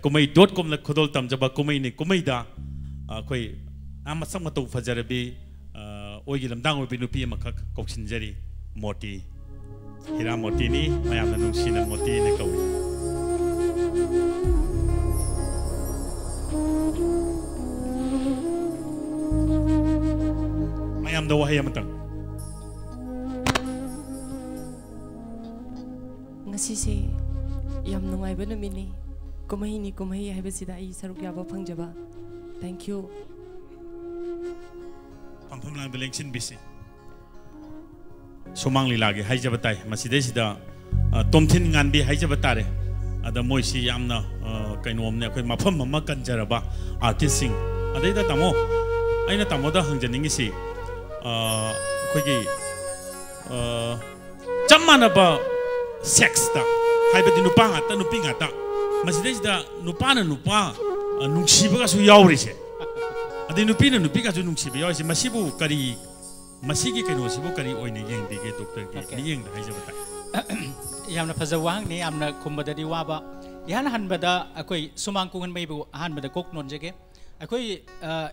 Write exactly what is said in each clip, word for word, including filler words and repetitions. Kumhei dot com na khodol tam jaba Kumhei Ni Kumhei da khoi amasam mato fajarabi oilam dang obi nupi makak koksin jari moti hira moti ni mayam nung sina moti ne kawi mayam da wahaya matang ngasi si yam nungai bana mini Kumhei Ni Kumhei have sida I saruk yaba pangjaba. Thank you. Pampam lang belengsin bisi. Sumang Leela ge haija batai maside sida tomthin ngan bi haija batare. Ada moisi yamna kainom ne khoi mafam mama kanjaraba artist sing. Adai da tamo aina tamo da hangjaningi si khoi gi chammana ba sex ta haiba dinupa ngata nupi ngata. Masih ada nupa na nupa nungsi baga su yauri je, ada nupi na nupi baga su nungsi baga je masih bu kari masih ke kanu masih bu kari oin ni yang dike doktor ke ni yang dah aja betul. Yang na fazawang ni, yang na kumbada diwaba, yang na hanbada aku sumangkungan mai bu hanbada kok non je ke, aku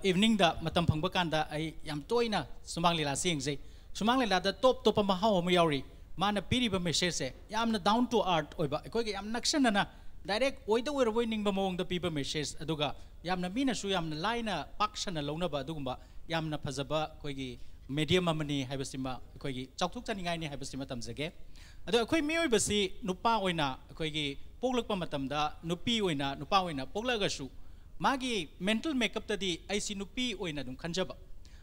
evening dah matam pangbakan dah, yang tuai na Sumang Leela sing je, Sumang Leela dah top top pemahau mau yauri, mana piri bermesej je, yang na down to earth, aku yang naksan na. Direct, oida oira winning ba mawang da piba message aduga. Yamna mina su yamna laina paksha na launa ba adugumba. Yamna fazaba koigi medium amani haibasima koigi chaktuk tani ngai ni haibasima tamzage. Adu koi mioi basi nupa oina koigi poglak pamatamda nupi oina nupa oina poglagasu. Magi mental makeup tadi ai si nupi oina dum khanjaba.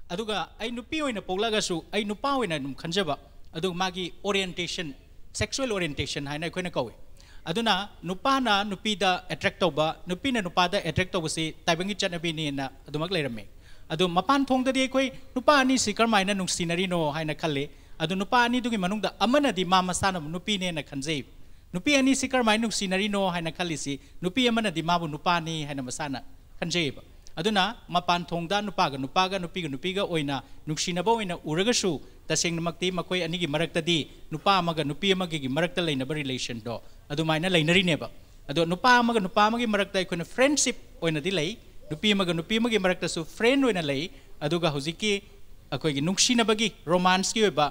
Aduga ai nupi oina poglagasu ai nupa oina dum khanjaba. Adu magi orientation sexual orientation haina koina kawe. Aduna nupana nupida attracto ba nupina nupada attracto busi taibangi chanabi ni na adumag lerame adu mapan thong tadi koi nupani sikar mai na nung scenery no hai na kalle adu nupani dugi manung da amana di mama sana nupine na khanjei nupi ani sikar mai nung scenery no hai na kalle si nupi amana di mabu nupani hai na masana khanjei ba aduna mapan thong da nupaga nupaga nupiga nupiga oina nungsina ba oina uragasu taseng namakti makoi ani gi marak tadi nupa amaga nupi amagi gi marak ta leina ba relation do Adu maina lainari neba. Adu nupa maga nupa magi marakta ikona friendship oina dilai. Nupi maga nupi magi marakta su friend oina lai. Adu ga huziki akoigi nungshi na bagi romance ki oiba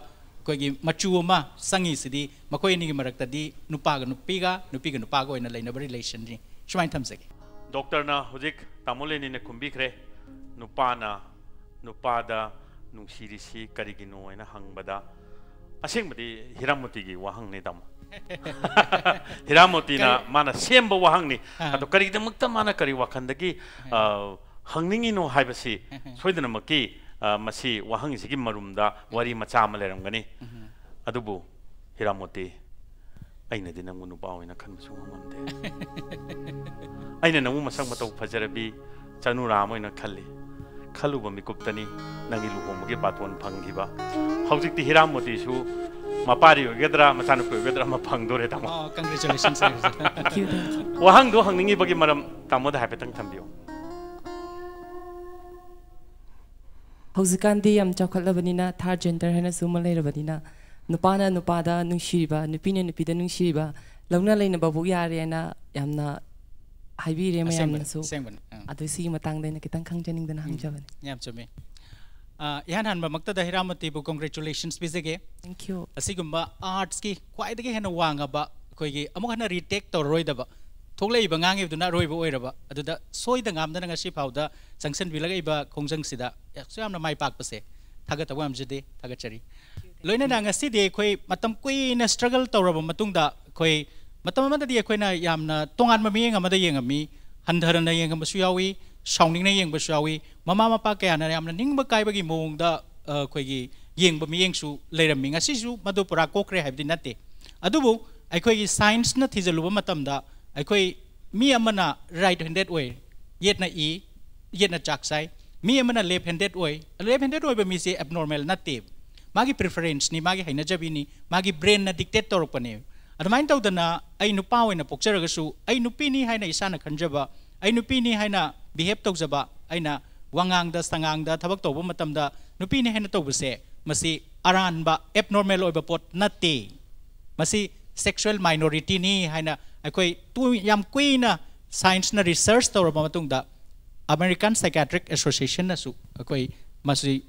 akoigi machuo ma sangi sidi makoi nigi marakta di nupa ga nupi ga nupi ga nupa ga oina lai na relation ni. Shumain thamsegi. Doctor na huzik tamule ni ne kumbikre nupa na nupa da nungshi risi karigino oina hangbada. Asing badi hiramoti gi wahang ne dam. Hiramoti na mana semba wahang ni, atau kari kita mukta mana kari wakandagi hangningi no hai basi, soidana maki masih wahang segi marumda wari macam leram gani, atau bu hiramoti, aina dina munu bawa ina kan masuk amande, aina namu masang mata upajarabi canu ramai ina kali, kalu bami kuptani nangi luhom ke batuan panggi ba, haujik ti hiramoti su. Mapari, gedra, macam apa? Gedra mapang dore tamu. Oh, congratulations. Thank you. Wahang do hang ningi bagi malam tamu dah petang tambio. Hausikan di am cakap lebani na thar gender hanya semua leh lebani na nupana nupada nungshiriba nupine nupida nungshiriba launa leh nababu yari na yamna habi rema yamna so. Aduh si matang deh na kita kang jening dan hang jawan. Yam cumi. Ihan han ba makta da hiramati bu congratulations bisige thank you asigumba arts ki kwai dagi hena wanga ba koi gi amuk hana retake to roi da ba thoglei ba ngangi duna roi ba oira ba adu da soi da ngam da nga si phau da sanction bilagai ba khongjang sida yaksam na mai pak pase thaga ta wam jide thaga chari loina da nga si de koi matam koi na struggle to roba matung da koi Matam mata dia kau na yamna tongan mami yang amada yang kami handaran yang kami suyawi, sounding yang kami suyawi, mama mama pakai anak yamna ning berkai bagi mung da kau gi yang kami yang su leram minga sih su madu pura kokre habdi nate. Adu bu, aku gi science na tiza lupa matam da aku mi amana right handed way, yet na e, yet na jaksai, mi amana left handed way, left handed way bermi si abnormal nate. Magi preference ni, magi hai najabi ni, magi brain na dictator upane. Adamain tau dana, ai nupa we na pokcer agasu, ai nupi ni hai na isana kanjaba, ai nupi ni hai na behave tau zaba, ai na wangang da, sangang da, thabak tau bu matam da, nupi ni hai na tau buse, masih aran ba abnormal oiba pot nate, masih sexual minority ni hai na, akoi tu yam kui na science na research tau raba matung da, American Psychiatric Association na su, akoi masih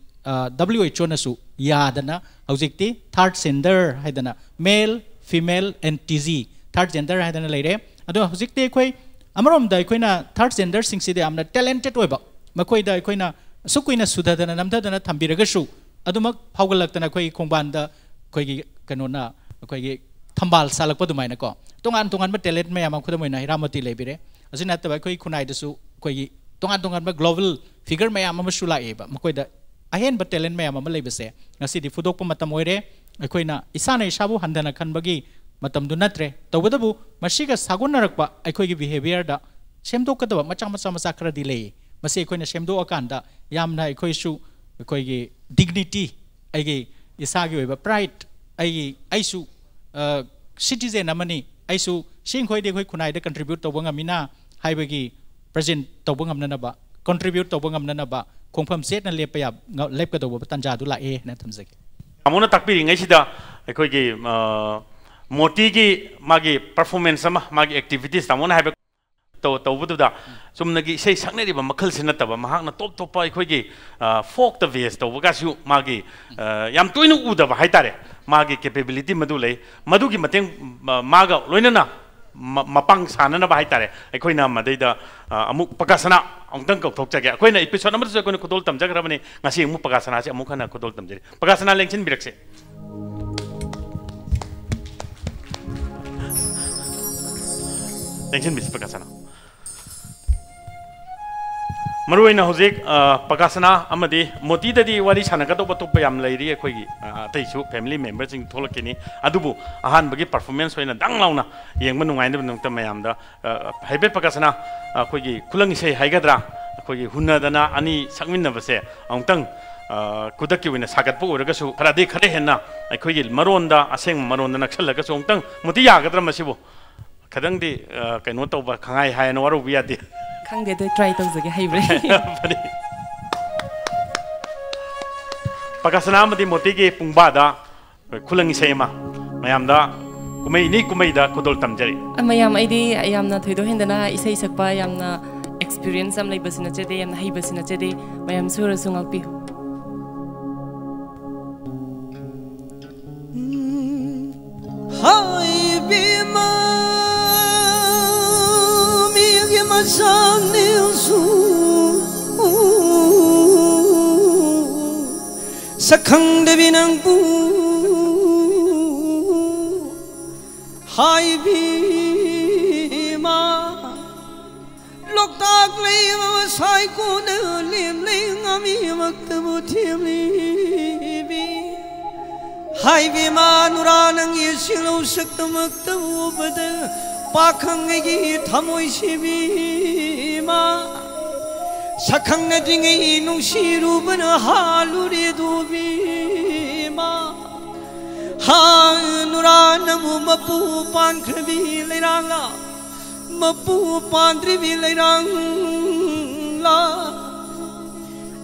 W H O na su, ya dana, hauzikti third gender hai dana, male, female and T Z, third gender hai dana leire. Ado hauzikti koi, amarom da koi na third gender sing si de amna talented oiba, makoi da koi na sukui na sudha dana namda dana thambiragashu. Ado mak haugalak dana koi kongbaan da koi ki kano na koi ki thambal salak padu mai na ko. Tungan tungan ma talent me amam kudamoi na hiramati leire. Asin atta ba koi kunai dasu koi ki tungan tungan ma global figure me amam shula eba, makoi da ahen bertalent maya mama lebih besar. Nasi di fudok pun matam oire, aku ina isana isabu handana kan bagi matam tu natre. Tahu betul bu, masih ke sagun narakpa, aku ini behavior da, semdo kata macam macam masa kerja delay, masih aku ina semdo akan da, yamna aku isu, aku ini dignity, aku isagi oiba pride, aku isu citizen nama ni, isu sing kau ini kau kunai de contribute tahu bangam mina, hai bagi present tahu bangam nana ba, contribute tahu bangam nana ba. Confirm set na lep ya lep ke dobo tanjah tu lah eh na thamzak. Amuna takbir ingai sih dah. Ekoi ke moti ke magi performance sama magi activities. Amuna hebat tau tau betul dah. So mana ke saya sangat ni bah makhluk senat bah mahak na top top bah ekoi ke folk the ways tau bukasiu magi. Yang tu ini udah bah haitar eh magi capability madu leh madu ke mateng maga loina na mapang sana na bah haitar eh ekoi nama deh dah amuk pakasana. Angkang kau thok cakap, kau ini episode nomor tu kau ni kudol tamjak ramai ngasih emu pakasana aja, emu kan aku kudol tamjari. Pakasana lengsin birak se. Lengsin bis pakasana. Maru ini hujek pakasana amade moti tadi wali sana kata betul payam lahiri aku ini, tapi isu family members yang tholak ini, adu bu, ahan bagi performance ini dang lau na, yang mana ngai dengan kita mayam dah, hebat pakasana. Aku ini kulang saya haikatlah, aku ini hunna dana, ani sanguin nafasnya, angtang kuda kiu ini sangat pukul rakasu, kerana dia kere henna, aku ini maronda, asing maronda nak sel rakasu, angtang mutiya agaklah masih bu, kadang di kainu tau bah kangai hai nawaru biar dia. Kang dia tu try tau sebagai hybrid. Pakasana mesti moti ke pungba dah, kulang saya mah, mayam dah. Kumhei ni kumhei dah kudol tamjari. Amaya amai di ayam na thuido hendana isai sakpa ayam na experience am lai basina cede ayam na hai basina cede ayam sura sungak pihu. Hai bima miyagi masani usu sakhang devi nang pu. Hai bima, lokta klima sai kuna lim ling ami maktabu timlibi. Hai bima nuranang yesilu sakta maktabu bade pakangi thamoisi bima. Sakang nadingi nusiru bana haluri dubima. Hai nuranamu mapu pantrivi leirangla, mapu pantrivi leirangla.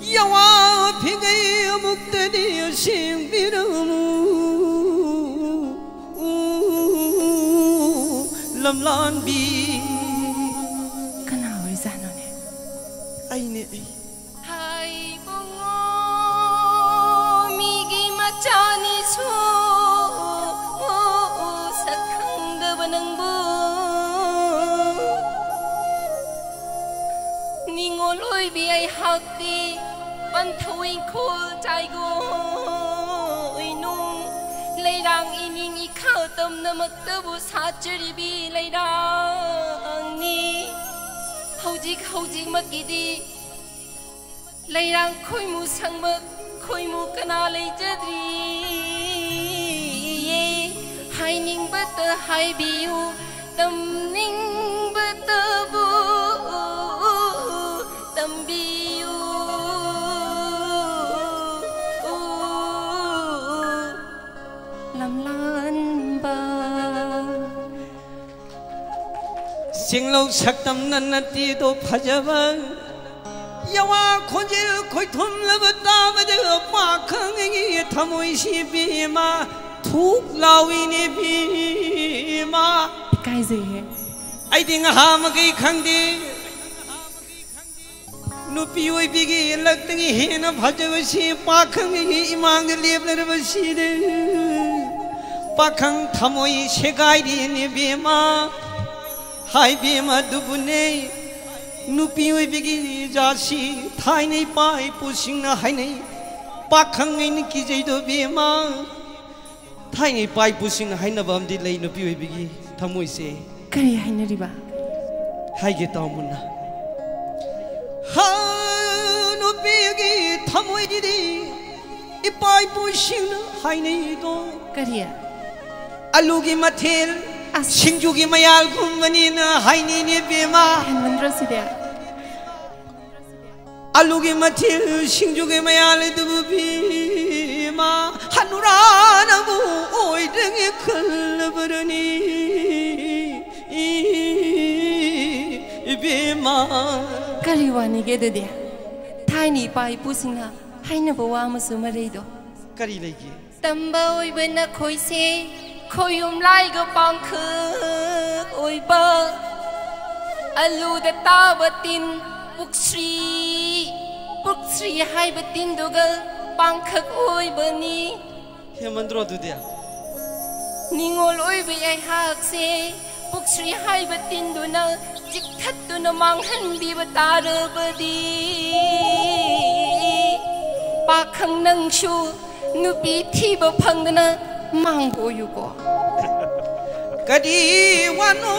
Yawa phingai muktadi sing biramu, lamlan bi. Kana hoy zanone? Aine ai. Hai bongo migi machani su. Ngoloi bi ai hauti ban thui khul tai go inung leirang ining ikaw tom na magtubo sa churibi lay daw ni hojig hojig magidi lay lang koy mo sang mag koy mo kanalay jadri hai ning bat hai biu tam ning bat bu tam biu lam lan ba singlo saktam nanati do phajava yawa khonje khoi thum lab ta baj ma khang ngi thamoi si bi ma thuk lawi ni bi ma kai je he ai ding ham gi khang di nupi oi bi gi lag tangi he na bhajav si pa khang ngi imang leb ler si de Pakang thamoi shegai ni bima, hai bima dubune. Nupiu bigi jasi, thai nei pai pushing na hai nei. Pakang in kijai do bima, thai nei pai pushing na hai na bam dilei nupiu bigi thamoi se. Kari hai na riba, hai ge taumuna. Ha nupiu bigi thamoi didi, ipai pushing na hai nei do. Kariya. Alugi mathil, shinjugi mayal kumani na haini ni bima. Mantra sidya. Alugi mathil, shinjugi mayal dubu bima. Hanurana bu oidangi kalbarani bima. Kariwani gedede. Tiny pai pusinga. Haina bawa masumareido. Kari lagi. Tamba oibena koise. Koyum lai go pangku oiba alu de tabatin buksri buksri hai batin doga pangku oiba ni he mandro dudia ningol oiba ai hak se buksri hai batin duna jikhat duna manghan bi batar badi pakhang nang shu nupi thi ba phangna Mango you go. Kadi wanu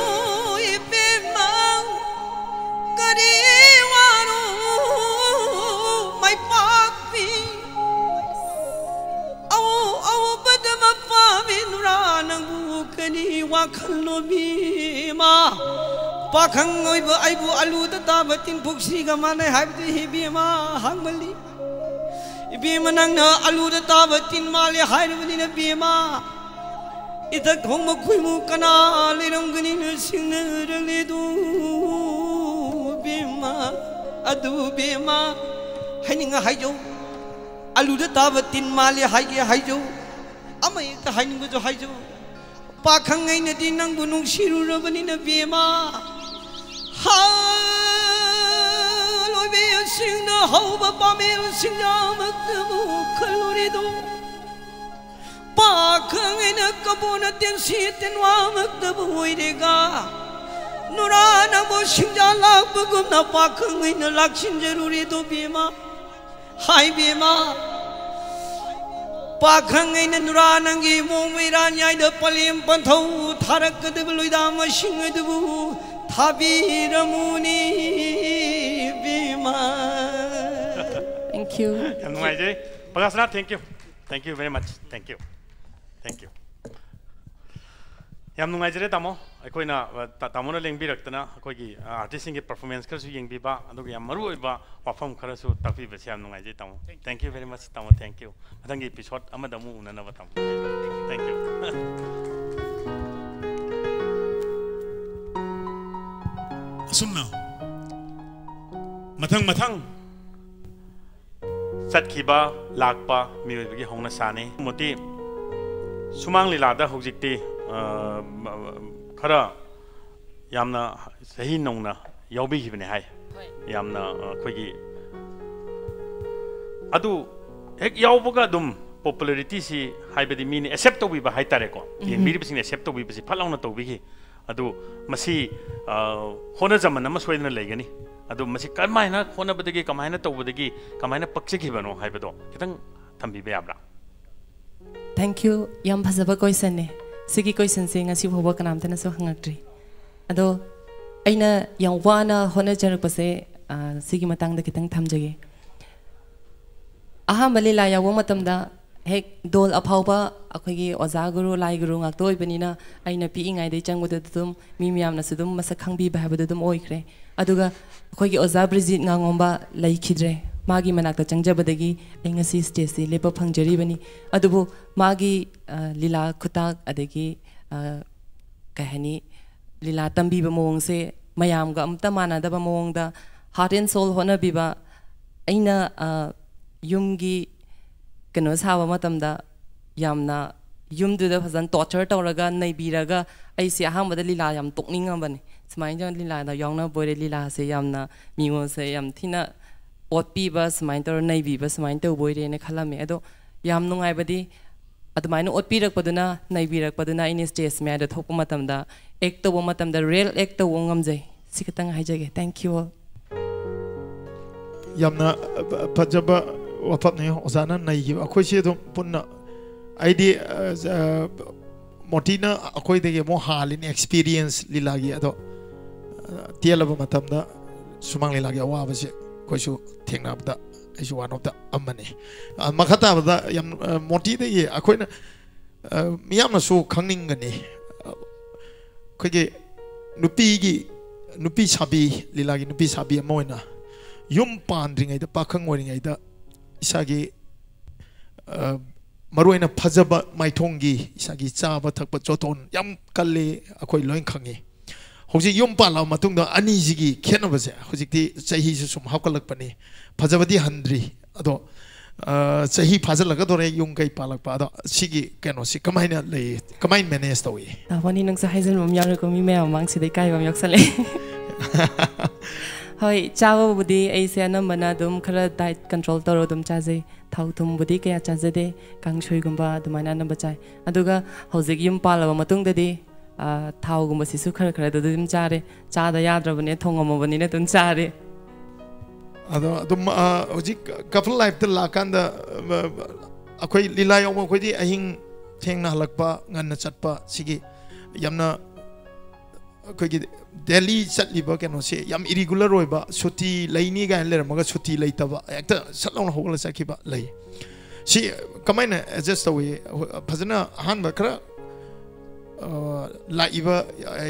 ibima, kadi wanu my papi. Awo awo badma papi nuranangu kadi wakalobima. Pakang ibu ibu alu tata batin buksi gamane habdi hibima hangmali. Ibima nang na alu tata batin mali hairubini na bima. Ita kong magkuimu kana lirang gani na sinarang lidu bima adu bima. Hani nga hayo alu tata batin mali haige hayo. Amay ita hani nga jo hayo. Pakang ngay na din nang bunong sirurabani na bima. Ha. Sing na how baba me sing na magdamu kalurido pa kang na kabuna tem sietnwa magdamu irega nurana bo sing ja lag bugum na pa kang na lakshin jaruri do bima hai bima pa kang na nurana gi mo mira nyai do palim panthau tharak de luida ma sing du Thabiramuni Bima. Thank you. Pakasana, thank you. Thank you very much. Thank you. Thank you. Yam nungaijre tamo. Koi na tamo na lengbi raktena koi ki artisting ki performance kar su lengbi ba. Ando ki yam maru ba perform kar su tafi bese yam nungaijre tamo. Thank you very much tamo. Thank you. Matangi episode amadamu unana ba tamo. Thank you. Sumna matang matang satkiba lakpa miwegi hongna sane moti sumang lila da hojikti khara yamna sahi nongna yawbi hibne hai yamna khogi adu ek yawboga dum popularity si haibedi mini accept to bi ba hai tare ko miri bising accept to bi bisi phalawna to bi gi Ado masih hona zaman nama sweden lagi ni. Ado masih kerma hina hona berdegi kerma hina tahu berdegi kerma hina paksi kibano hai betul. Kita thambi be abra. Thank you, Yam Pasaba Koisan, Siki Koisan saying as you work and Amtana so hungry. Although Aina Yangwana Honor Jerepose, Siki Matang the Kitang Tamjagi Aha Malila Yawomatamda, Hek Dol Apauba, Akagi, Ozaguru, Laiguru, Akto Benina, Aina Ping, I de Changutum, Mimiam Nasudum, Masakambi, Bahabudum Oikre, Aduga, Kogi Ozabrizit Nangomba, Laikidre. Magi manakta changjabadagi engasi stage se lepa phangjari bani adubu magi lila khutak adagi kahani lila tambi bamong se mayam ga amta manada bamong da heart and soul hona biba aina yumgi kano sawa matamda yamna yumduda phazan torture tawraga naibiraga aisi ahamada lila yam tokninga bani smai jon lila da yongna bore lila se yamna miwo se yam thina What beavers, mind or nay beavers, mind to avoid in a calamido. Yam no ibadi at the mine or Pirak Paduna, Navirak Paduna in his days, mad at Hopomatamda, Ecto Womatam, the real Ecto Wongamze, Sikatang Hijag. Thank you all. Yamna Pajaba, Wapatne, Ozana, Naiva, Aquacium Puna, Idi Motina, Aquai de Mohal in experience Lilagiado, Tielabamatamda, Sumang Leela was it. Koishu thengna abda, koishu one abda ammane. Makata abda yam moti de ye. Akoi na miyam na su khangingani. Koige nupi gi nupi sabi lilagi nupi sabi amoy na. Yum pandringa ida pakangwringa ida isagi maru na phazaba maitongi isagi cha bathak bachoton yam kalle akoi loing khangi. Hoji yom pala matungda ani jigi khena base hojikti chahi su sum hakalak pani phajabadi handri ado chahi phajalaga dore yung kai palak pa ado sigi keno si kamaina le kamain manage tawi awani nang sa haizal mum yar ko mi me amang si dei kai bam yaksale hoi chawo budi ai se anam bana dum khara diet control toro dum chaje thautum budi kya chaje de kangshui gumba dumana nam bachai aduga hojik yom pala matungda de Thaugumba sisu khara khara do dum chare cha da yadra bane thongoma bane ne dum chare ado dum hoji couple life the lakan da akoi lila yom ko ji ahing thengna halakpa nganna chatpa sigi yamna ko gi daily chatliba keno se yam irregular hoiba suti laini ga ler maga suti leitaba ekta satlona hogla sakiba lei si kamaina adjust away phajana han bakra Like even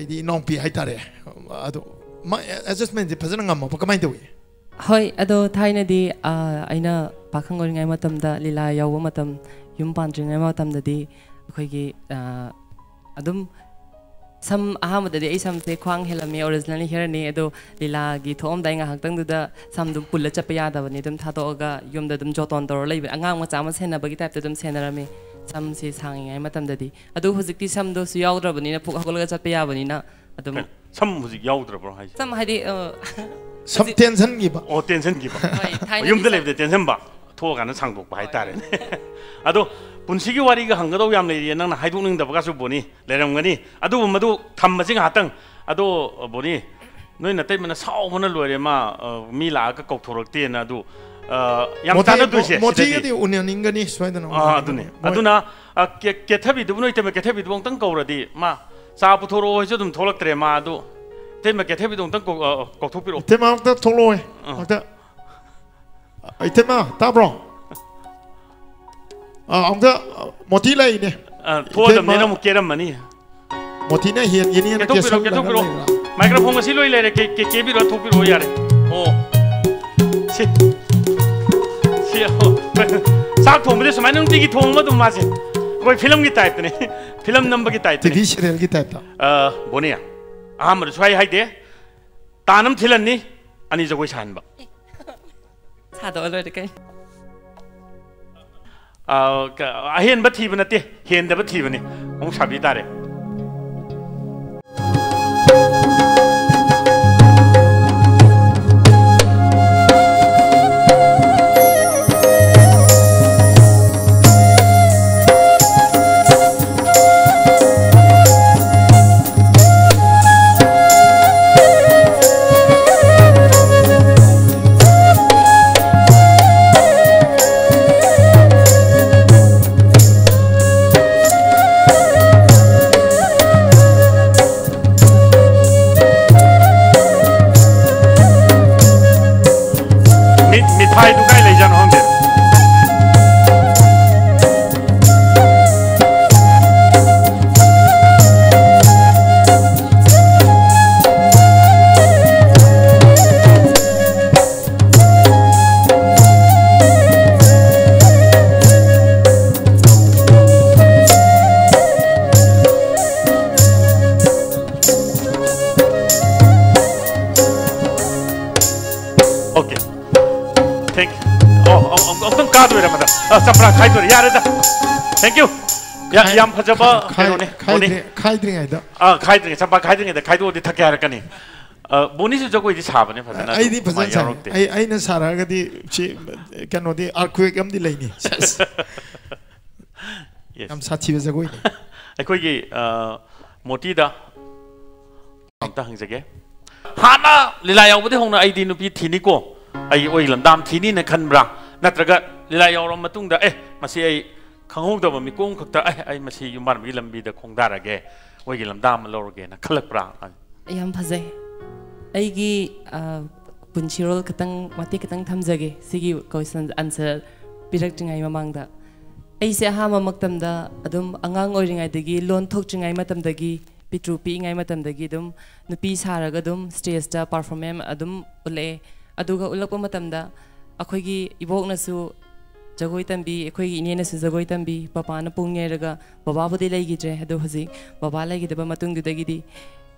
the non-pi haitare. Ado my adjustment the person ngamma pakamai dewi. Hoy ado thai na di aina pakangori ngai matam da lila yawu matam yumpan ringai matam da di koi ki adum some aha matam di some the kwang helami originally here ni ado lila ki thom dai ngahak tang da some dum pulla chapya da bani dum thato aga yum da dum joton dor lai angang ma chama sena bagi type dum sena rami. Some say hanging, I'm at the Ado Huziki, some those Yaudra Banina, Pukagolga Piavanina, Adam. Some was Yaudra. Some had some tension giver or tension giver. You believe the tension bar, talk and a sangbook by Tarrant. Ado Punsiki Wariga Hangado Yam lady and I don't the Bagasu Boni, Lerangani, Ado Madu, Tamazing Hatang, Ado Boni. No entertainment, a saw one Lorema, Mila, Cotoroti, and Ado. Motiya di union ingani sweden. Ah, dune. Aduna kethabi duno ite me kethabi duong tang kauradi ma saapu thoro hoje dum tholak tre ma adu te me kethabi duong tang kokthopiro. Te ma ta tholo e. Ata. Ite ma ta bro. Ah, amda moti lai ne. Thoda me na mukeram mani. Moti na hian yini na kethabi kethabi. Microphone ma siloi lai re ke ke ke bi ro thopiro yare. Oh. Si. साथ थोंग में तो समानों की थोंग में तो मासे कोई film की टाइप नहीं फिल्म नंबर की टाइप टीवी सीरियल की टाइप आह बोनिया आम रुस्वाई है दे तानम थिलन नहीं अनिज़ कोई शान बा सादो अलग रखें आह अहेन बत्ती बनते हेन द बत्ती बने हम शाबी तारे Sapra, khai thori. Yeah, right. Thank you. Yeah, yam khajaba. Khai, khai dringa ida. Ah, khai dringa. Sapra, khai dringa ida. Khai do di thakya harakani. Boni se jo koi di saab ne phazana. Ai di phazana saab. Ai ai na saara ka di che kya no di earthquake am di laini. Yes. Am saathi vesa koi. Ekoi ki moti da. Amta hang jage. Hana lila yau bade hong na ai di nu pi thini ko. Ai oi landam thini na khanbra. Natraga lila yau ram matung da. Eh, masi ai khangong da ba mi kong khakta. Eh, ai masi yumar mi lambi da khong dara ge. Oi ki landam lor ge na khalak pra. Yam phazay. Aigi punchirol katang mati katang thamzage sigi question answer pirak jingai mamangda ai se ha mamaktamda adum angang oiringai dagi lon thok jingai matamdagi pitru pingai matamdagi dum nupi saraga dum stage da performance adum ule aduga ulakpa matamda akhoi gi ibokna su jagoi tambi akhoi gi inena su jagoi tambi papa na pungne raga baba bodi lai gi je adu haji baba lai gi deba matung dudagi di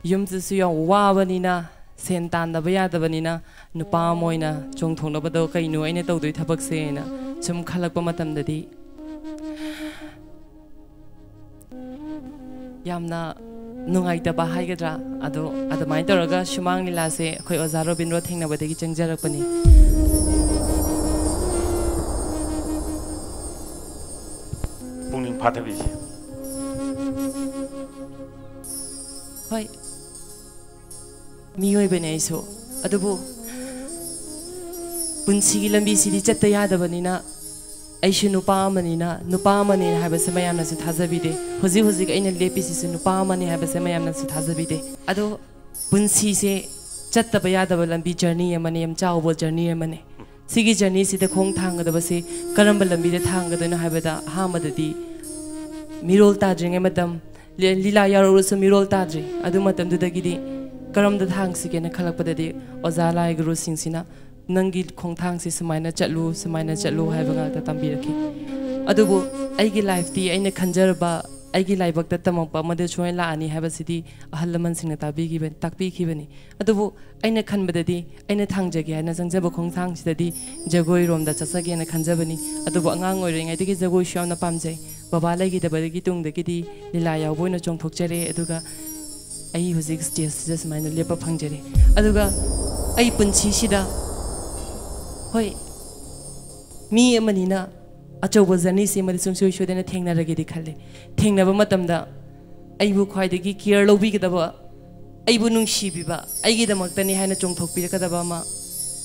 yum su su yang wa banina Sentan da baya da banina nupa moina chong thong da bado kai nu aine tau dui thabak se na chum khalak pa matam da di yamna nungai da ba hai gadra ado adamai tor ga Sumang Leela se khoi ozaro binro thengna ba de gi changjarak pani pungning phathabi hoi Mioi bane iso. Adubu punsi lambi sidi chatta yada bani na. Aishu nupa mani na nupa mani hai bas samayam na suthaza bide. Huzi huzi ka inal lepi si nupa mani hai bas samayam na suthaza bide. Ado punsi se chatta bayada balambi journey mani am chao bol journey mani. Sigi journey si the khong thanga da basi karam balambi the thanga da na hai bada ha madadi. Mirol tajring madam lila yarol so mirol tajring. Ado madam du da gidi. Karam da thang si kena khalak padadi ozalai guru sing sina nangi khong thang si samaina chatlu samaina chatlu haibanga ta tambi rakhi adubu aigi life ti aina khanjarba aigi life bakta tampa made choi la ani haba sidi ahlaman sing tabi gi ben takpi khi bani adubu aina khan badadi aina thang jage aina jangjaba khong thang si dadi jagoi rom da chasage na khanjabani adubu angang oi ringai digi jagoi shawna pamjai baba lai gi da badagi tung da gi di lila yaw boina chong thokchare aduga I was excited just my lepa pangjere. Aduga, I punchi shida. Hoi, me and Manina, Acho was an easy medicine so should anything that I get a cali. Thing never matamda. I will quite a geek here, low week at the bar. I will no shibiba. I get a Magdani Hanachum talk Pirka the Bama.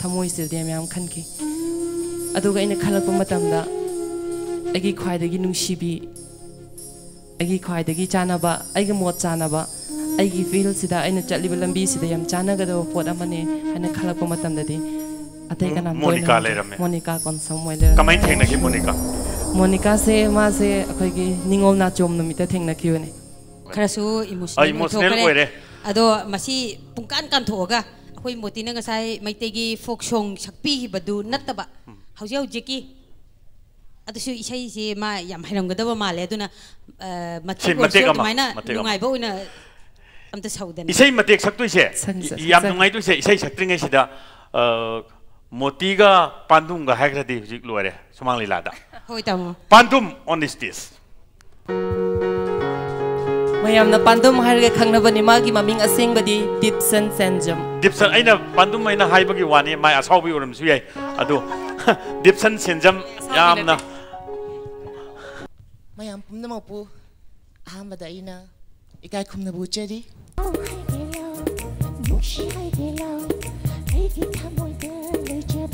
Tamois is the Amiam Kanki. Aduga in a Kalapamatamda. I get quite a ginu shibi. I get quite a gichanaba. I get more chanaba. I give feel sida aina chatli balambi sida yam chana gado pot amane aina khalak pamatam dadi atai kana Monica le rame Monica kon samoile kamai theng na ki Monica Monica se ma se akhoi gi ningol na chom numita theng na kiwe ne kharasu emotional oire ado masi pungkan kan thoga akhoi motina ga sai maite gi folk song sakpi hi badu nataba haujau jeki Adusu isai se ma yam hairam gado ma le aduna matik ko maina nungai bo ina I'm just holding. Isai matek saktu isai. Yam nungai tu isai. Isai saktu ngai sida motiga pandum ga hagra di hujik luare Sumang Leela da. Hoi tamu. Pandum honesties. Mayam na pandum hagra khang na bani magi maming asing badi Dipson Senjam. Dipson aina pandum aina hai bagi wani mai asau bi uram suyai. Ado Dipson Senjam yam na. Mayam pumna mapu aham bada ina. Ikai kumna bucheri. Oh, hai gelo, buchi hai gelo, hai ki thamoi da leje